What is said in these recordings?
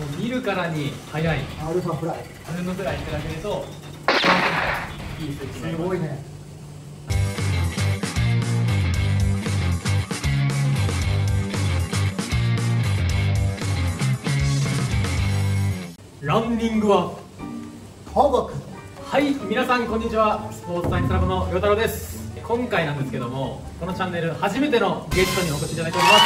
う見るからに早いアルファフライ、アルファフライってだけでといい数値になります。すごいね。ランニングは科学。はい、皆さんこんにちは、スポーツサイエンスラボの陽太郎です。今回なんですけども、このチャンネル初めてのゲストにお越しいただいております。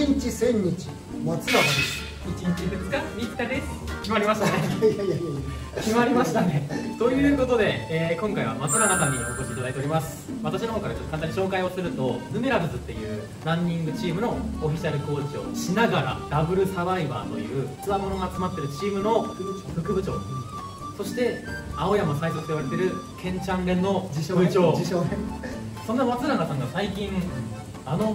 1日1000日松永です。1日2日3日です。決まりましたね。決まりましたね。ということで、今回は松永さんにお越しいただいております。私の方からちょっと簡単に紹介をすると、ヌメラブズっていうランニングチームのオフィシャルコーチをしながら、ダブルサバイバーという強者が集まってるチームの副部長、そして青山最速と言われてるケンちゃん連の自称部長。そんな松永さんが最近あの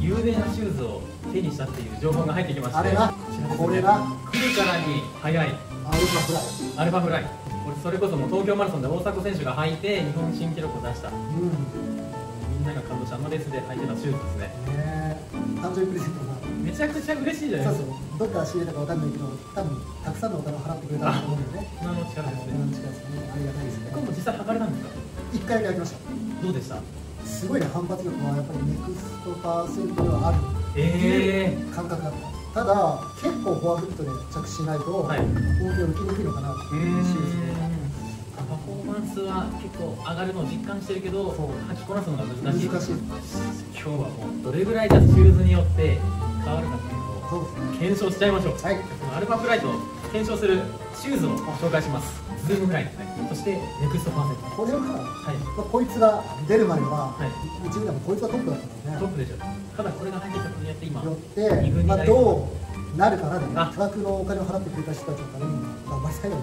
有名なシューズを手にしたっていう情報が入ってきまして、あれな、これな、来るからに速いアルファフライ、これそれこそもう東京マラソンで大迫選手が履いて日本新記録を出した、みんなが感動したあのレースで履いてたシューズですね。誕生日プレゼントがめちゃくちゃ嬉しいじゃないですか。どっから仕入れたかわかんないけど、多分たくさんのお金を払ってくれたと思うんでね。今の力ですね。今の力ですね。ありがたいですね。今も実際履かれたんですか？1回だけ履きました。どうでした？すごいね、反発力はやっぱりネクストパーセントがあるっていう感覚だった。ただ結構フォアフットで着地しないと攻撃を受けにくいのかなっていうシューズで、パフォーマンスは結構上がるのを実感してるけど、履きこなすのが難しい。今日はもうどれぐらいじゃシューズによって変わるかっていうのを検証しちゃいましょう。はい、アルファフライトを検証するシューズを紹介します。ズームフライ、そしてネクストパーセント、これをこいつが出る前はうちでもこいつがトップだったんですね。トップでしょ。ただこれが入ってきたことによって今2軍になります。どうなるかな、でも多額のお金を払ってくれた人たちのために頑張りたいよね。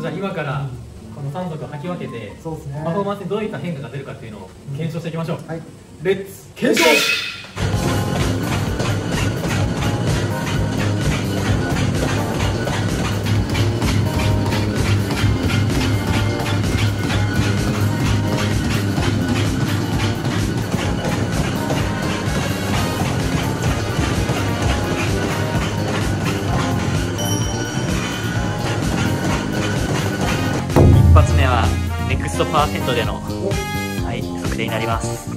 じゃあ今からこの3足を履き分けてパフォーマンスにどういった変化が出るかっていうのを検証していきましょう。レッツ検証。ネクストパーセントでの、測定になります。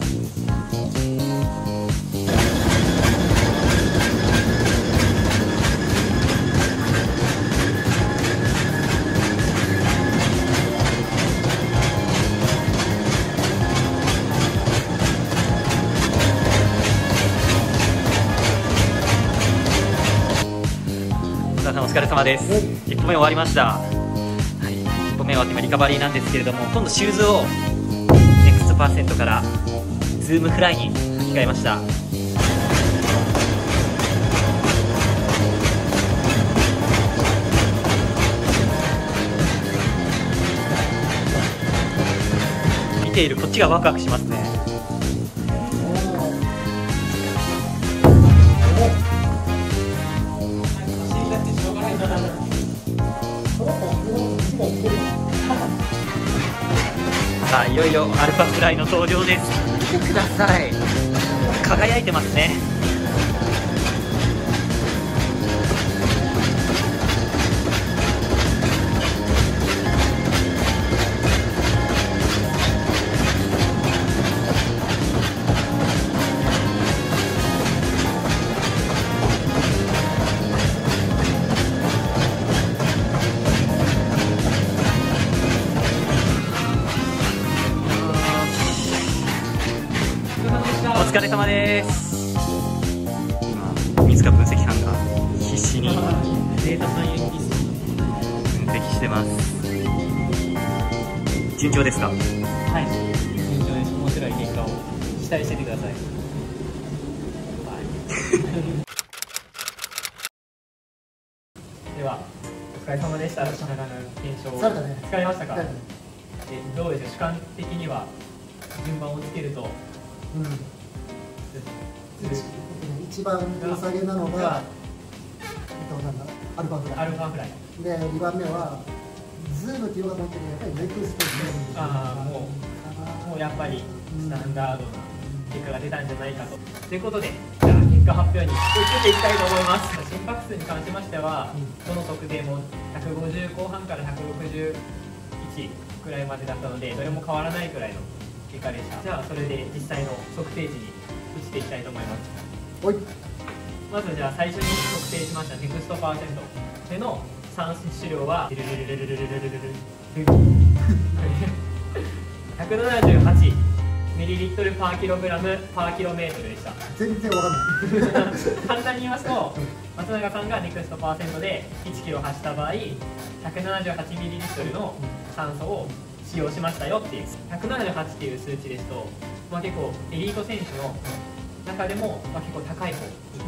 皆さんお疲れ様です。1歩目終わりました。目は今リカバリーなんですけれども、今度シューズをネクストパーセントからズームフライに履き替えました。見ているこっちがワクワクしますね。さあ、いよいよアルファフライの登場です。見てください、輝いてますね。お疲れ様です。今、飯塚分析班が必死にデータサイエンティスト分析してます。順調ですか？はい、順調です。面白い結果を期待しててください。では、お疲れ様でした。私の検証を使いましたか？どうでしょう、主観的には順番をつけると、一番良さげなのがアルファフライ。で、2番目はズームっていうのが持ってるやっぱりネクストで、もうやっぱりスタンダードな結果が出たんじゃないかと。ということで、じゃあ。結果発表に移っていきたいと思います。心拍数に関しましては、どの測定も150後半から161くらいまでだったので、どれも変わらないくらいの結果でした。じゃあそれで実際の測定値に移っていきたいと思います。はい、まずじゃあ最初に測定しましたネクストパーセントでの酸質量は178ml パーキログラムパーキロメートルでした。全然わかんない簡単に言いますと、松永さんがネクストパーセントで 1kg 発した場合、 178ml の酸素を使用しましたよっていう178っていう数値ですと、結構エリート選手の中でも、結構高い方の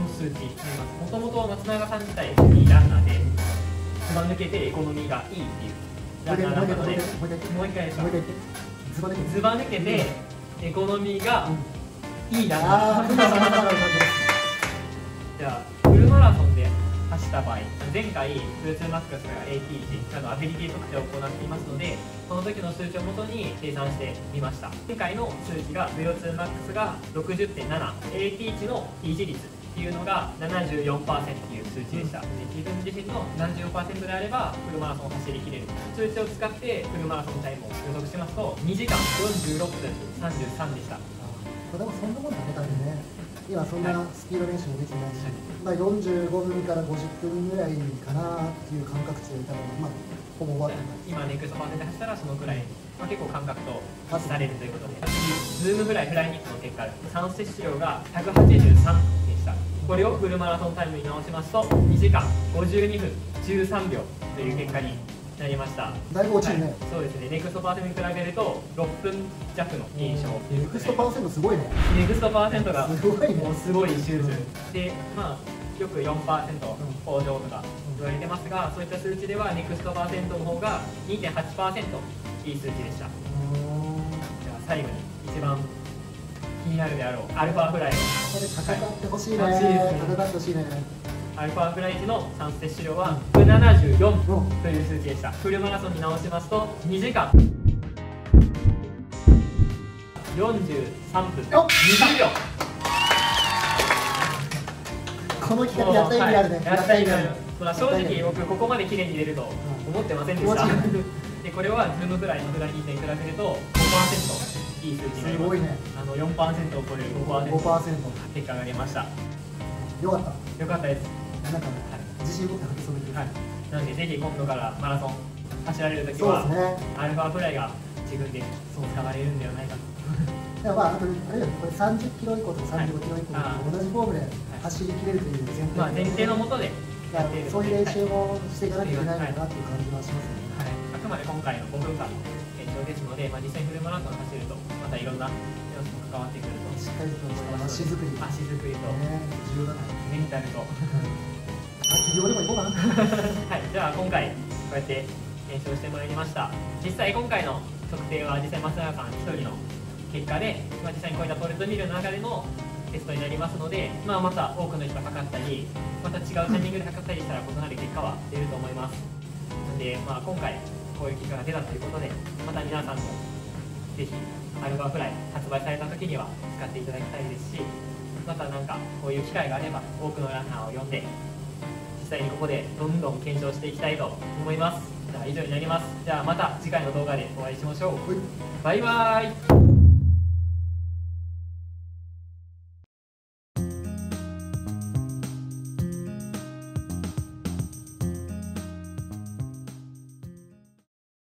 数値になります。もともと松永さん自体いいランナーで、ずば抜けてエコノミーがいいっていうランナーだったので、もう一回ですか、ずば抜けてエコノミーがいいランナー。じゃあフルマラソンで走った場合、前回 VO2MAX から AT1 のアビリティ測定を行っていますので、この時の数値をもとに計算してみました。前回の数値が VO2MAX が 60.7、 AT1 の維持率っていうのが 74% っていう数値でした。自分自身の 74% であればフルマラソンを走りきれる数値を使ってフルマラソンタイムを予測しますと、2時間46分33でした。これもそんなもんだったんでね、今そんなスピード練習もできてないし、45分から50分ぐらいかなっていう感覚値でいたので、ほぼ終わってます。今ネクストパーセントで走ったらそのくらい、結構感覚とされるということで、ズームフライフライニットの結果、酸素摂取量が183でした。これをフルマラソンタイムに直しますと、2時間52分13秒という結果になりました。だいぶ落ちるね。そうですね。ネクストパーセントに比べると6分弱の減少。ネクストパーセントすごいね。ネクストパーセントがもうすごい手術で、よく 4% 向上とか言われてますが、そういった数値ではネクストパーセントの方が 2.8% いい数値でした。じゃあ最後に一番気になるであろうアルファフライ。これ戦ってほしいね。戦ってほしいね。アルファフライ時の酸素摂取量は174という数値でした。フルマラソンに直しますと2時間43分20秒。この企画やった意味あるね。やった意味ある。正直僕ここまで綺麗に入れると思ってませんでした。でこれはズームフライのフライに比べると 5% いい数値になります。すごいね。4% を超える 5% 結果が出ました。よかった。よかったです。なんか自信を持って走りそうです。なのでぜひ今度からマラソン走られるときは、アルファフライが自分で使われるんではないかと。あとあれだよ、これ30km以降と35km以降と同じフォームで走り切れるという前提のもとで、そういう練習もしていかなきゃいけないのかなという感じはしますね。あくまで今回の5分間の延長ですので、実際フルマラソン走るとまたいろんな要素も関わってくると。しっかりと足作り、足作りと重要だね。メンタルと。企業でも行こうかな。はい、じゃあ今回こうやって検証してまいりました。実際今回の測定は実際松永さん1人の結果で、実際にこういったトレッドミルの中でのテストになりますので、また多くの人が測ったり、また違うタイミングで測ったりしたら異なる結果は出ると思います。なので、今回こういう結果が出たということで、また皆さんもぜひアルファフライ発売された時には使っていただきたいですし、またなんかこういう機会があれば多くのランナーを呼んで、実際にここでどんどん検証していきたいと思います。じゃあ以上になります。じゃあまた次回の動画でお会いしましょう。バイバーイ。